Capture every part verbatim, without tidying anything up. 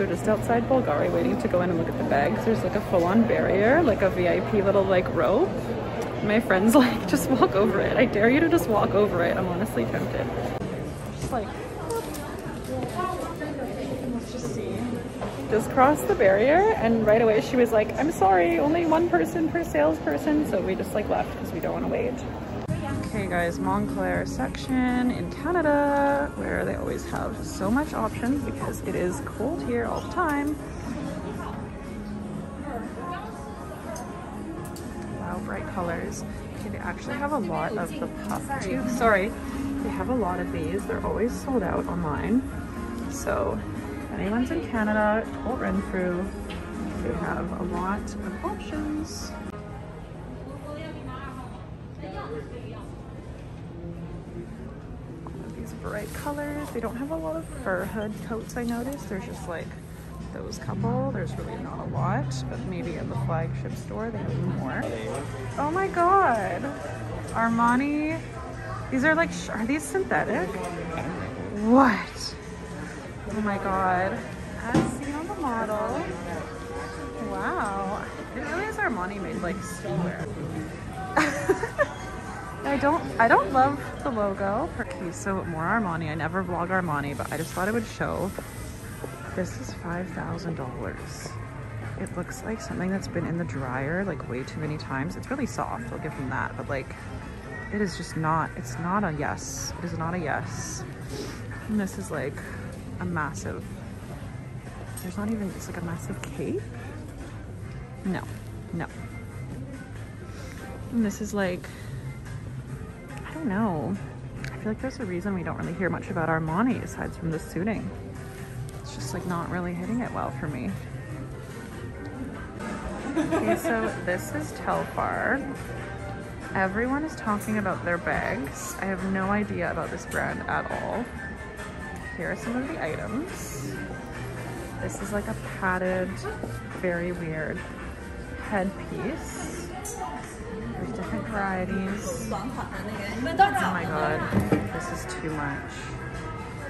They're just outside Bulgari waiting to go in and look at the bags. There's like a full-on barrier, like a V I P little like rope. My friend's like, just walk over it. I dare you to just walk over it. I'm honestly tempted. Just like, let's just see. Just crossed the barrier and right away she was like, I'm sorry, only one person per salesperson. So we just like left because we don't want to wait. Okay guys, Moncler section in Canada, where they always have so much options because it is cold here all the time. Wow, bright colors. Okay, they actually have a lot of the puff too. Sorry, they have a lot of these. They're always sold out online. So if anyone's in Canada, Holt Renfrew, they have a lot of options. Bright colors. They don't have a lot of fur hood coats, I noticed. There's just like those couple. There's really not a lot, but maybe at the flagship store they have more. Oh my god, Armani. These are like, are these synthetic? What? Oh my god. As seen on the model. Wow. I didn't realize Armani made like skiwear. I don't, I don't love the logo. Okay, so more Armani. I never vlog Armani, but I just thought I would show. This is five thousand dollars. It looks like something that's been in the dryer like way too many times. It's really soft, I'll give them that, but like, it is just not, it's not a yes. It is not a yes. And this is like a massive, there's not even, it's like a massive cape. No, no. And this is like, no, I feel like there's a reason we don't really hear much about Armani aside from the suiting. It's just like not really hitting it well for me. Okay, so this is Telfar. Everyone is talking about their bags. I have no idea about this brand at all. Here are some of the items. This is like a padded, very weird headpiece. There's different varieties. Oh my god, this is too much.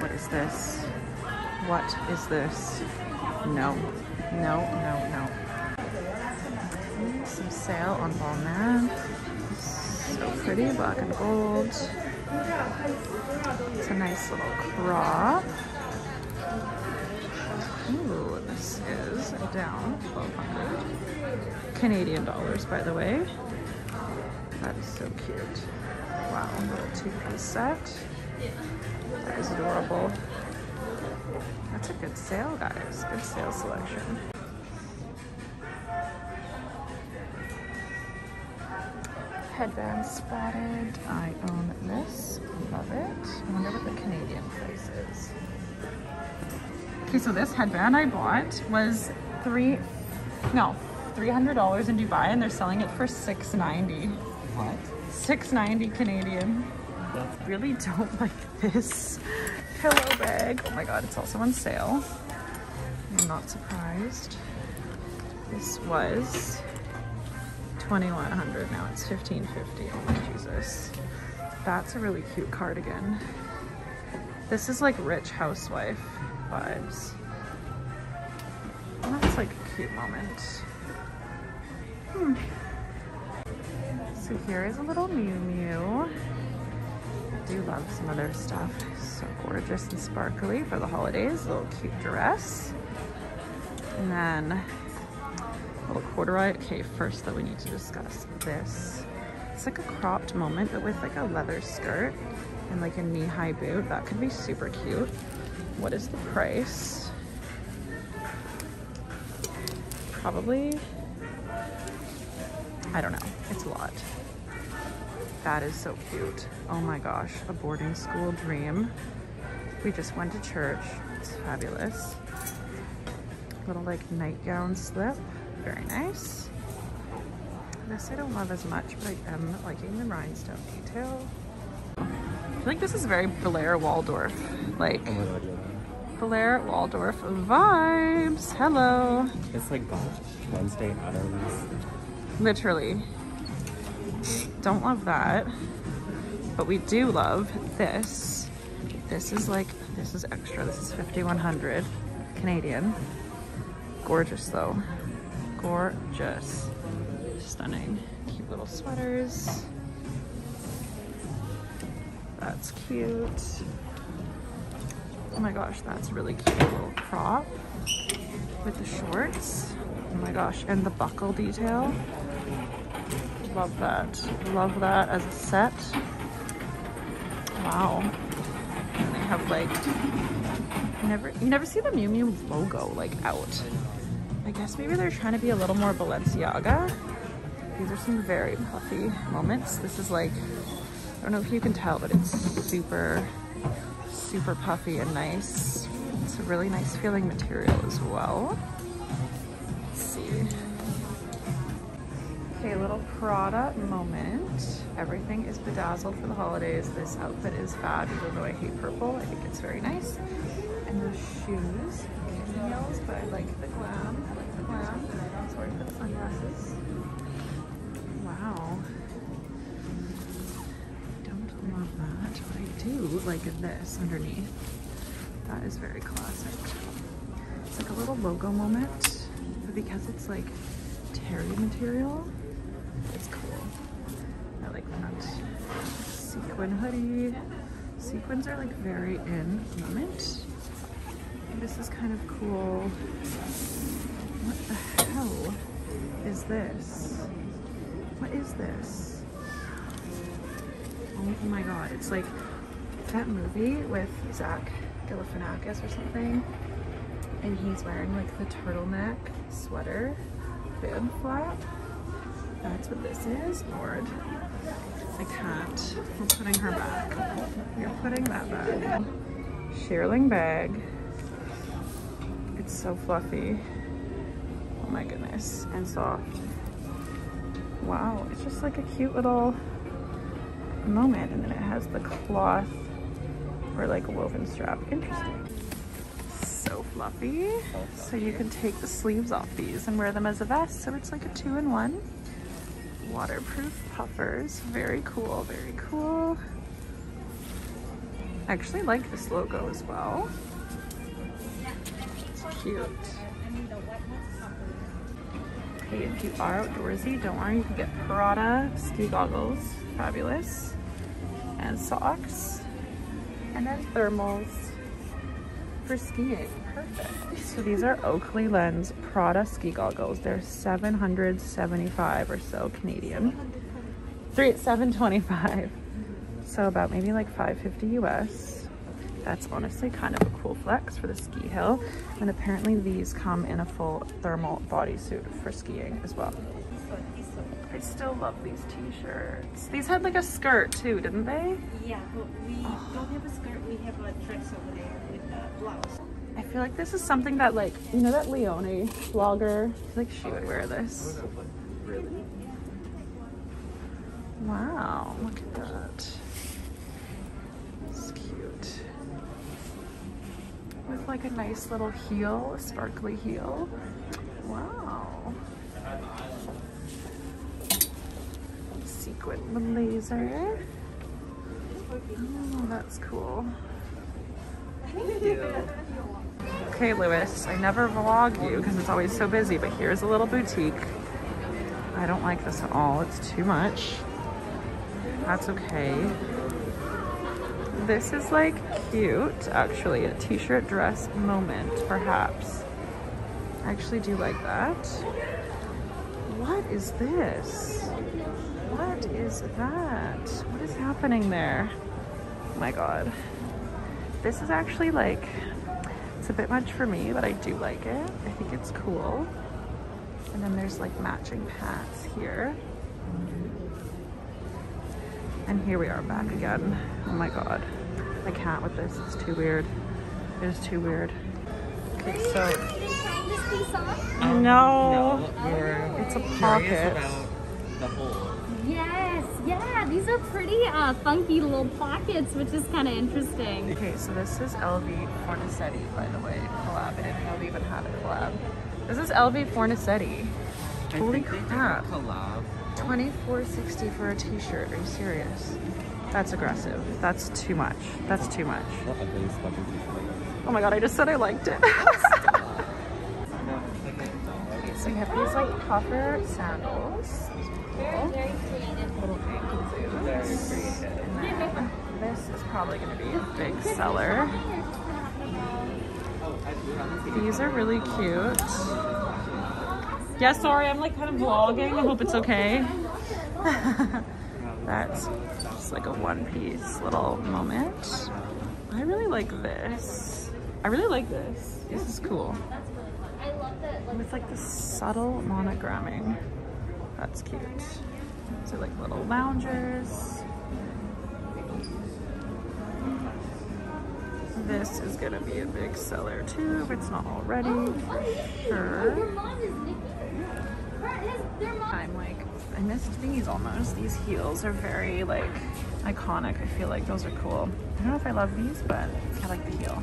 What is this? What is this? No, no, no, no. Some sale on Balmain. So pretty, black and gold. It's a nice little crop. Ooh, this is down twelve hundred Canadian dollars, by the way. That is so cute. Wow, a little two-piece set. That is adorable. That's a good sale, guys. Good sale selection. Headband spotted. I own this. Love it. I wonder what the Canadian price is. Okay, so this headband I bought was three, no, three hundred dollars in Dubai, and they're selling it for six ninety. What? six ninety Canadian. I really don't like this pillow bag. Oh my god, it's also on sale. I'm not surprised. This was twenty-one hundred, now it's fifteen fifty. Oh my Jesus. That's a really cute cardigan. This is like rich housewife vibes. That's like a cute moment. Hmm. So here is a little Miu Miu. I do love some of their stuff. So gorgeous and sparkly for the holidays. A little cute dress. And then a little corduroy. Okay, first that we need to discuss this. It's like a cropped moment, but with like a leather skirt and like a knee-high boot. That could be super cute. What is the price? Probably, I don't know, it's a lot. That is so cute. Oh my gosh, a boarding school dream. We just went to church, it's fabulous. Little like nightgown slip, very nice. This I don't love as much, but I am liking the rhinestone detail. I feel like this is very Blair Waldorf, like Blair Waldorf vibes, hello. It's like Wednesday Adams. Literally. Don't love that, but we do love this. This is like, this is extra. This is fifty-one hundred Canadian. gorgeous though. Gorgeous. Stunning. Cute little sweaters. That's cute. Oh my gosh, that's really cute little crop with the shorts. Oh my gosh, and the buckle detail. Love that. Love that as a set. Wow. And they have like, never, you never see the Miu Miu logo like out. I guess maybe they're trying to be a little more Balenciaga. These are some very puffy moments. This is like, I don't know if you can tell, but it's super, super puffy and nice. It's a really nice feeling material as well. Let's see. Okay, little Prada moment. Everything is bedazzled for the holidays. This outfit is fab, even though I hate purple. I think it's very nice. And those shoes, heels, but I like the glam. I like the glam. Sorry for the sunglasses. Wow. I don't love that, but I do like this underneath. That is very classic. It's like a little logo moment, but because it's like terry material, it's cool. I like that. Sequin hoodie. Sequins are like very in at the moment. This is kind of cool. What the hell is this? What is this? Oh my god, it's like that movie with Zach Galifianakis or something, and he's wearing like the turtleneck sweater, bib flap. That's what this is? Lord. I can't. We're putting her back. You're putting that back. Shearling bag. It's so fluffy. Oh my goodness. And soft. Wow, it's just like a cute little moment, and then it has the cloth or like a woven strap. Interesting. So fluffy. so fluffy. So you can take the sleeves off these and wear them as a vest. So it's like a two-in-one. Waterproof puffers. Very cool, very cool. I actually like this logo as well. It's cute. Okay, if you are outdoorsy, don't worry, you can get Prada ski goggles, fabulous, and socks, and then thermals for skiing, perfect. So these are Oakley lens Prada ski goggles. They're seven hundred seventy-five or so Canadian, three seven twenty-five, so about maybe like five fifty U S. That's honestly kind of a cool flex for the ski hill. And apparently these come in a full thermal bodysuit for skiing as well. I still love these t-shirts. These had like a skirt too, didn't they? Yeah, but we oh. don't have a skirt. We have a dress over there with a blouse. I feel like this is something that, like, you know that Leone vlogger? I feel like she would wear this. Wow, look at that. It's cute. With like a nice little heel, a sparkly heel. Wow. Sequin with laser. Oh, that's cool. Thank you. Okay, Louis, I never vlog you because it's always so busy, but here's a little boutique. I don't like this at all. It's too much. That's okay. This is like cute, actually, a t-shirt dress moment, perhaps. I actually do like that. What is this? What is that? What is happening there? Oh my god. This is actually like, it's a bit much for me, but I do like it. I think it's cool. And then there's like matching pants here. And here we are back again. Oh my god. I can't with this. It's too weird. It is too weird. Okay, so. Are you trying this piece on? Um, no. no oh, it's a pocket. About the hole. Yes. Yeah. These are pretty uh, funky little pockets, which is kind of interesting. Okay, so this is L V Fornasetti, by the way. Collab. I didn't know they even had a collab. This is L V Fornasetti. I Holy crap. Collab. twenty-four sixty for a t-shirt. Are you serious? That's aggressive. That's too much. That's too much. Oh my god, I just said I liked it. So we have these like copper sandals. Very, cool. very creative. Little ankle Very creative. And then this is probably going to be a big seller. These are really cute. Yeah, sorry, I'm like kind of vlogging. I hope it's okay. That's just like a one-piece little moment. I really like this. I really like this. This is cool. It's like this subtle monogramming. That's cute. So like little loungers. This is gonna be a big seller too, if it's not already, for sure. I'm like, I missed these almost. These heels are very like iconic. I feel like those are cool. I don't know if I love these, but I like the heel.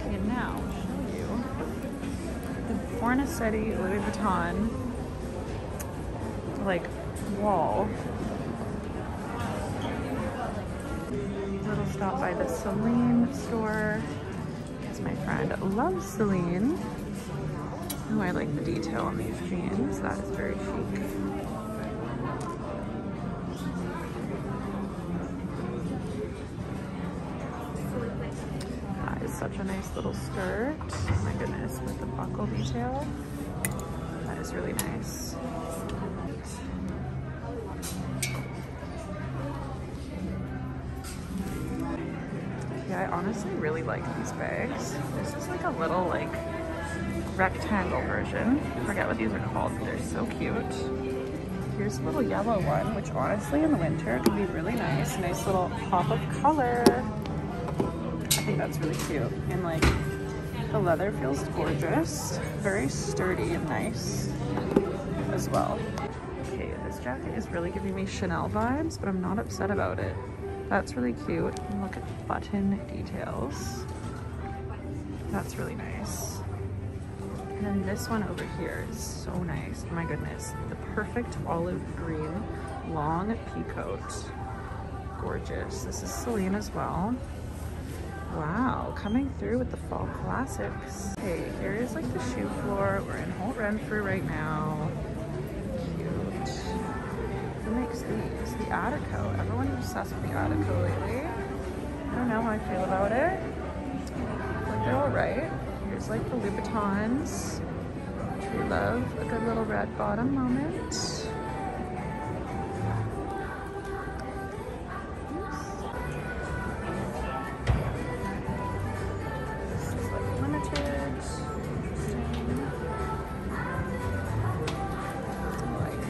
And now I'll show you the Fornasetti Louis Vuitton like wall. Little stop by the Celine store because my friend loves Celine. Oh, I like the detail on these jeans. That is very chic. That is such a nice little skirt. Oh my goodness, with the buckle detail. That is really nice. Yeah, I honestly really like these bags. This is like a little like rectangle version. I forget what these are called, but they're so cute. Here's a little yellow one, which honestly in the winter could be really nice. Nice little pop of color. I think that's really cute. And like the leather feels gorgeous. Very sturdy and nice as well. Okay, this jacket is really giving me Chanel vibes, but I'm not upset about it. That's really cute. And look at the button details. That's really nice. And then this one over here is so nice. Oh my goodness. The perfect olive green long peacoat. Gorgeous. This is Celine as well. Wow. Coming through with the fall classics. Okay, here is like the shoe floor. We're in Holt Renfrew right now. Cute. Who makes these? The Attico. Everyone's obsessed with the Attico lately. I don't know how I feel about it. Like they're alright. There's like the Louis Vuittons, which we love. A good little red bottom moment. This is like limited. Interesting. I like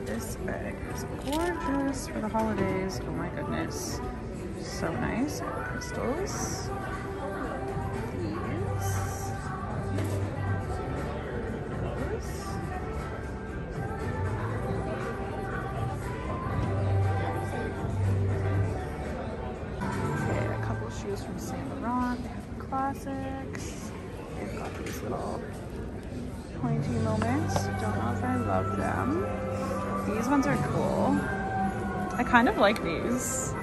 these. This bag is gorgeous for the holidays. Oh my goodness. So nice, all the crystals. These. Those. Okay, a couple shoes from Saint Laurent. They have the classics. They've got these little pointy moments. Don't know if I love them. These ones are cool. I kind of like these.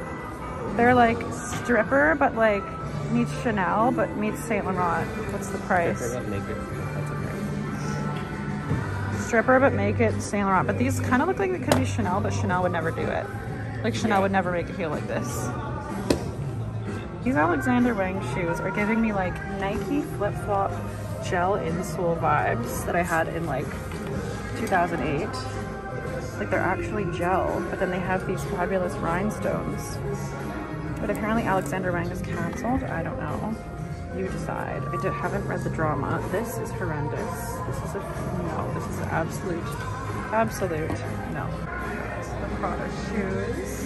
They're like stripper, but like meets Chanel, but meets Saint Laurent. What's the price? Stripper, but make it. That's okay. Stripper, but make it Saint Laurent. But these kind of look like they could be Chanel, but Chanel would never do it. Like Chanel would never make a heel like this. These Alexander Wang shoes are giving me like Nike flip-flop gel insole vibes that I had in like two thousand eight. Like they're actually gel, but then they have these fabulous rhinestones. But apparently Alexander Wang is cancelled. I don't know. You decide. I d haven't read the drama. This is horrendous. This is a no. This is an absolute, absolute no. That's the Prada shoes.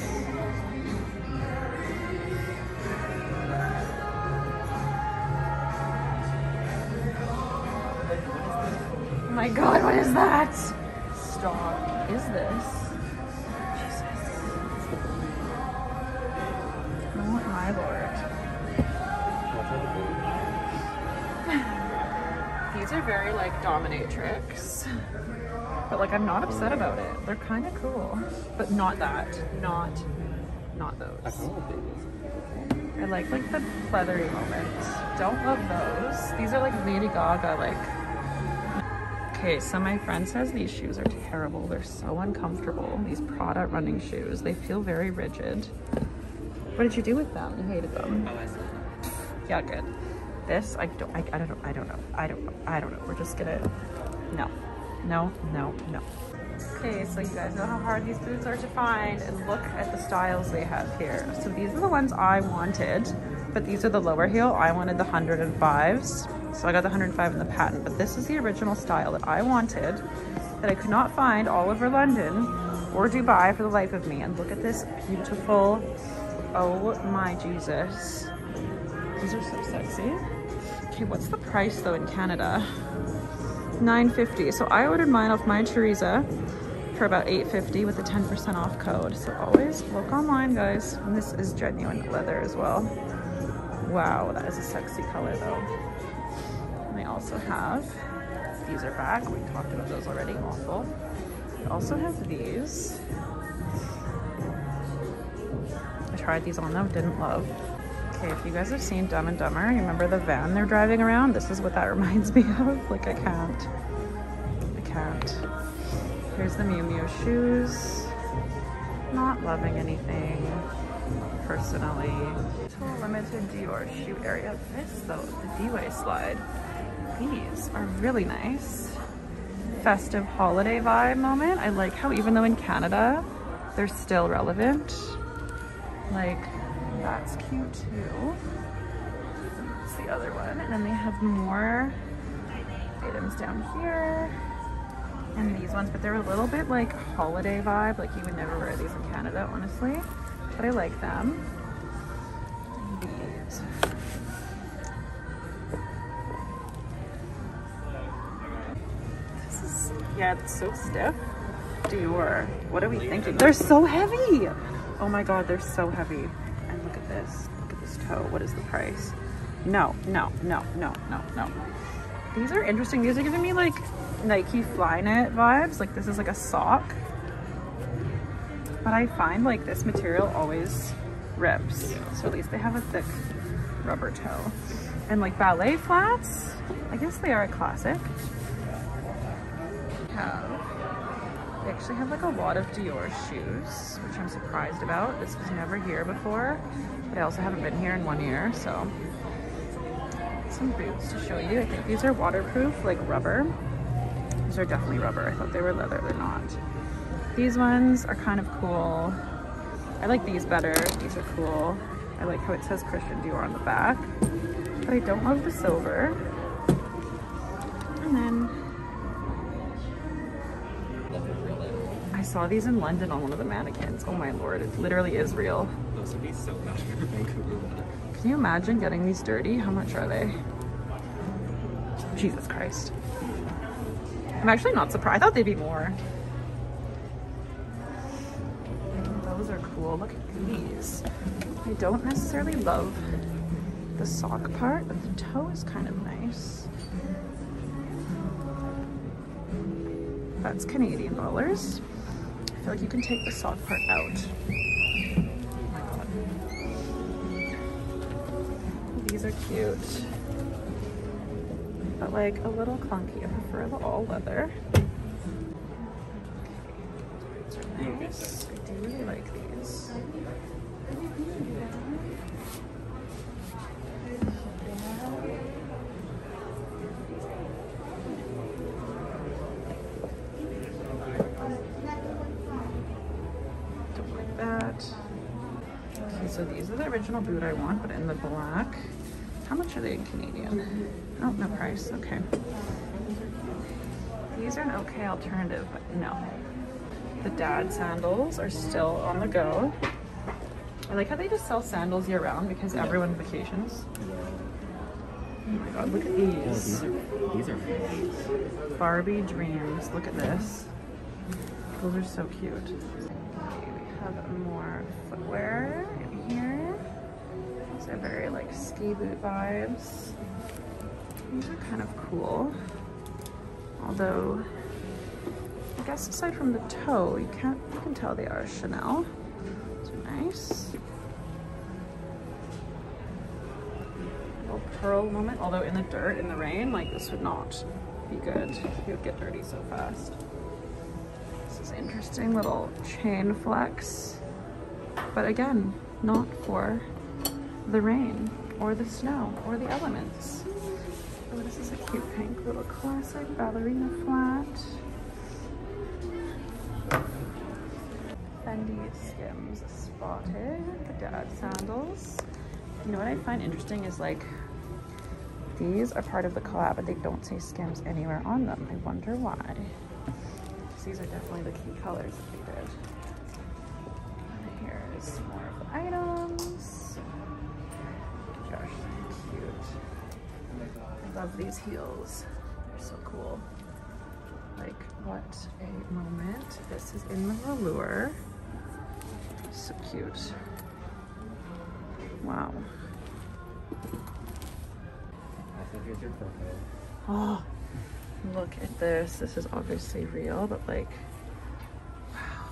Oh my God, what is that? Stop. Is this? My lord. These are very like dominatrix, but like I'm not upset about it. They're kind of cool, but not that. Not not those. I don't like these. I like like the feathery moments. Don't love those. These are like Lady Gaga like. Okay, so my friend says these shoes are terrible. They're so uncomfortable. These Prada running shoes. They feel very rigid. What did you do with them? You hated them. Oh, I see. Yeah, good. This I don't. I, I don't. I don't know. I don't know. I don't know. We're just gonna. No. No. No. No. Okay, so you guys know how hard these boots are to find, and look at the styles they have here. So these are the ones I wanted, but these are the lower heel. I wanted the one oh fives, so I got the one oh five in the patent, but this is the original style that I wanted that I could not find all over London or Dubai for the life of me. And look at this beautiful, oh my Jesus. These are so sexy. Okay, what's the price though in Canada? nine fifty. So I ordered mine off MyTheresa for about eight fifty with a ten percent off code. So always look online, guys. And this is genuine leather as well. Wow, that is a sexy color though. And I also have, these are back. We talked about those already. Awful. We also have these. I tried these on though, didn't love. Okay, if you guys have seen Dumb and Dumber, you remember the van they're driving around? This is what that reminds me of. Like, I can't. I can't. Here's the Miu Miu shoes. Not loving anything, personally. Total limited Dior shoe area. This, though, the D-Way slide. These are really nice. Festive holiday vibe moment. I like how even though in Canada, they're still relevant. Like... that's cute too. That's the other one. And then they have more items down here. And these ones, but they're a little bit like holiday vibe. Like you would never wear these in Canada, honestly. But I like them. These. This is, yeah, it's so stiff. Dior, what are we thinking? They're so heavy. Oh my God, they're so heavy. This. Look at this toe. What is the price? No, no, no, no, no, no. These are interesting. These are giving me like Nike Flyknit vibes. Like this is like a sock. But I find like this material always rips. So at least they have a thick rubber toe. And like ballet flats, I guess they are a classic. Yeah. They actually have like a lot of Dior shoes, which I'm surprised about. This was never here before, but I also haven't been here in one year, so. Some boots to show you. I think these are waterproof, like rubber. These are definitely rubber. I thought they were leather, they're not. These ones are kind of cool. I like these better, these are cool. I like how it says Christian Dior on the back, but I don't love the silver. And then, I saw these in London on one of the mannequins. Oh my Lord, it literally is real. Those would be so bad for Vancouver weather. Can you imagine getting these dirty? How much are they? Jesus Christ. I'm actually not surprised. I thought they'd be more. Those are cool. Look at these. I don't necessarily love the sock part, but the toe is kind of nice. That's Canadian dollars. I feel like you can take the sock part out. Oh my God. These are cute. But like a little clunky. I prefer the all leather. These are nice. I do really like these. So these are the original boot I want, but in the black. How much are they in Canadian? Oh, no price, okay. These are an okay alternative, but no. The dad sandals are still on the go. I like how they just sell sandals year round because yeah. Everyone vacations. Oh my God, look at these. Oh, these are nice. Barbie Dreams, look at this. Those are so cute. Okay, we have more footwear. They're very like ski boot vibes. These are kind of cool. Although, I guess aside from the toe, you can't you can tell they are Chanel. So nice. Little pearl moment, although in the dirt, in the rain, like this would not be good. It would get dirty so fast. This is interesting little chain flex, but again, not for the rain or the snow or the elements. Oh, this is a cute pink little classic ballerina flat. Fendi Skims spotted, the dad sandals. You know what I find interesting is like these are part of the collab, but they don't say Skims anywhere on them. I wonder why. These are definitely the key colors that they did. And here's more of the items. Gosh, so cute. I love these heels. They're so cool. Like, what a moment. This is in the velour. So cute. Wow. Also, here's your profile. Oh, look at this. This is obviously real, but like, wow.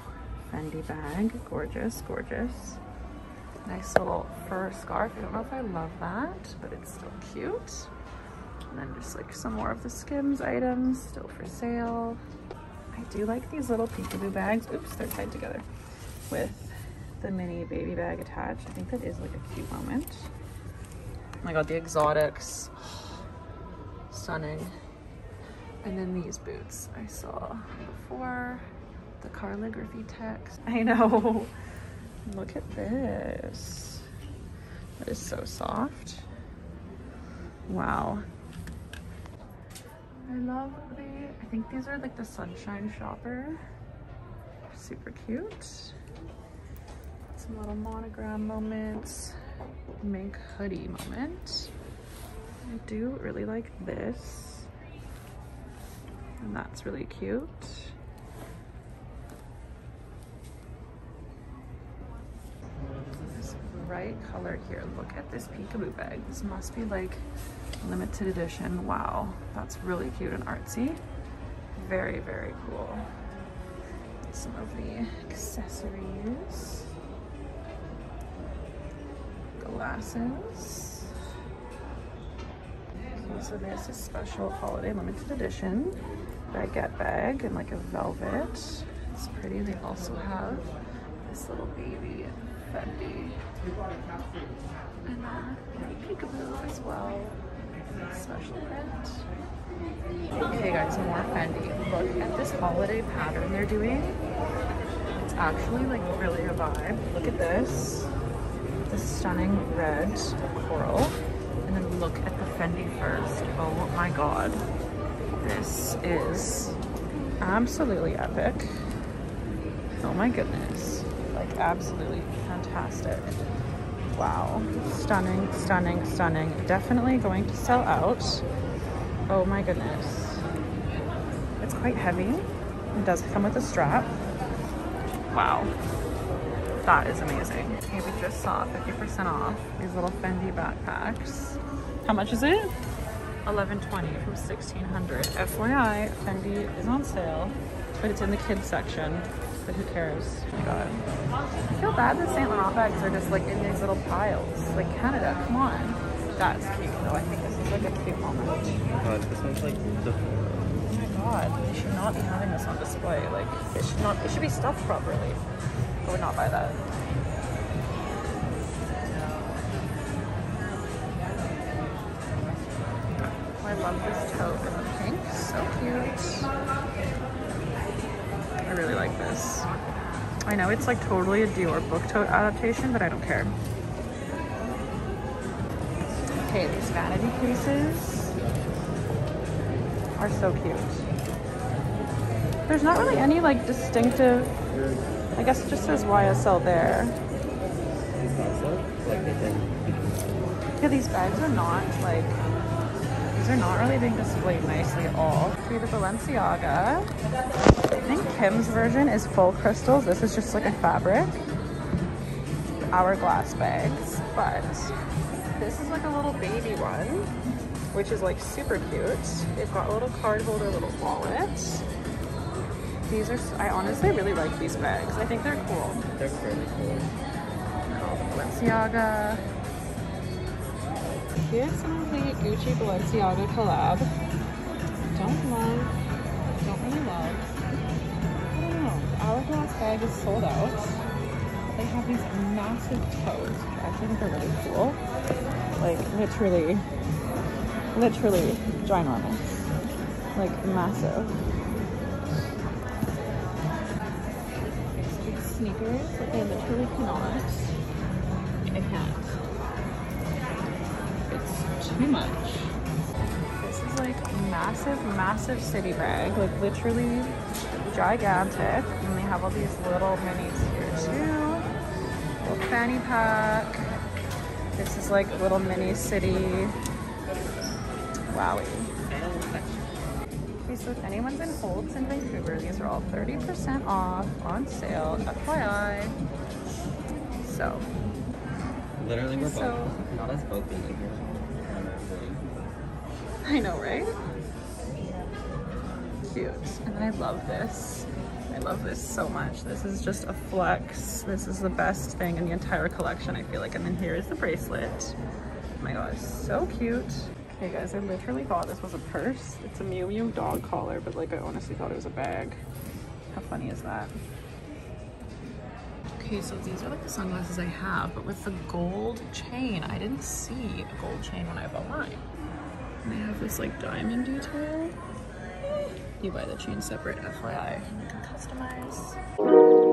Fendi bag. Gorgeous, gorgeous. Nice little fur scarf. I don't know if I love that, but it's still cute. And then just like some more of the Skims items, still for sale. I do like these little peekaboo bags. Oops, they're tied together with the mini baby bag attached. I think that is like a cute moment. Oh my God, the exotics. Stunning. And then these boots I saw before, the calligraphy text. I know, look at this. That is so soft. Wow. I love the, I think these are like the Sunshine Shopper. Super cute. Some little monogram moments, mink hoodie moment. I do really like this. And that's really cute. This bright color here. Look at this peekaboo bag. This must be like limited edition. Wow, that's really cute and artsy. Very, very cool. Some of the accessories. Glasses. So there's a special holiday limited edition baguette bag and like a velvet. It's pretty. They also have this little baby Fendi. And then peekaboo as well. Special print. Okay guys, more Fendi. Look at this holiday pattern they're doing. It's actually like really a vibe. Look at this. This stunning red coral. And then look at the Fendi first. Oh my God. This is absolutely epic. Oh my goodness. Like absolutely fantastic. Wow. Stunning, stunning, stunning. Definitely going to sell out. Oh my goodness. It's quite heavy. It does come with a strap. Wow. That is amazing. Okay, we just saw fifty percent off these little Fendi backpacks. How much is it? eleven twenty from sixteen hundred. F Y I, Fendi is on sale, but it's in the kids section, but who cares? Oh my God. I feel bad that Saint Laurent bags are just like in these little piles. Like Canada, come on. That's cute though. I think this is like a cute moment. God, this one's like the... Oh my God, they should not be having this on display. Like it should not, it should be stuffed properly. I would not buy that. Oh, I love this tote in the pink. So cute. I really like this. I know it's like totally a Dior book tote adaptation, but I don't care. Okay, these vanity cases are so cute. There's not really any like distinctive... I guess it just says Y S L there. Yeah, these bags are not like, these are not really being displayed nicely at all. Okay, the Balenciaga. I think Kim's version is full crystals. This is just like a fabric. Hourglass bags, but this is like a little baby one, which is like super cute. They've got a little card holder, little wallet. These are, I honestly really like these bags. I think they're cool. They're pretty cool. Balenciaga. Here's some of the Gucci Balenciaga collab. Don't love, don't really love. I don't know. Hourglass bag is sold out. They have these massive toes, which I think are really cool. Like literally, literally ginormous. Like massive. Sneakers, but they literally cannot. I can't. It's too much. This is like massive, massive city bag, like literally gigantic. And they have all these little minis here too. Little fanny pack. This is like little mini city. Wowie. So if anyone's in Holt's in Vancouver, these are all thirty percent off on sale, F Y I. So. Literally, we're so, both, not us both being in here. I know, right? Cute. And then I love this. I love this so much. This is just a flex. This is the best thing in the entire collection, I feel like. And then here is the bracelet. Oh my gosh, so cute. Hey guys, I literally thought this was a purse. It's a Miu Miu dog collar, but like I honestly thought it was a bag. How funny is that? Okay, so these are like the sunglasses I have, but with the gold chain. I didn't see a gold chain when I bought mine. And they have this like diamond detail. You buy the chain separate, F Y I. You can customize.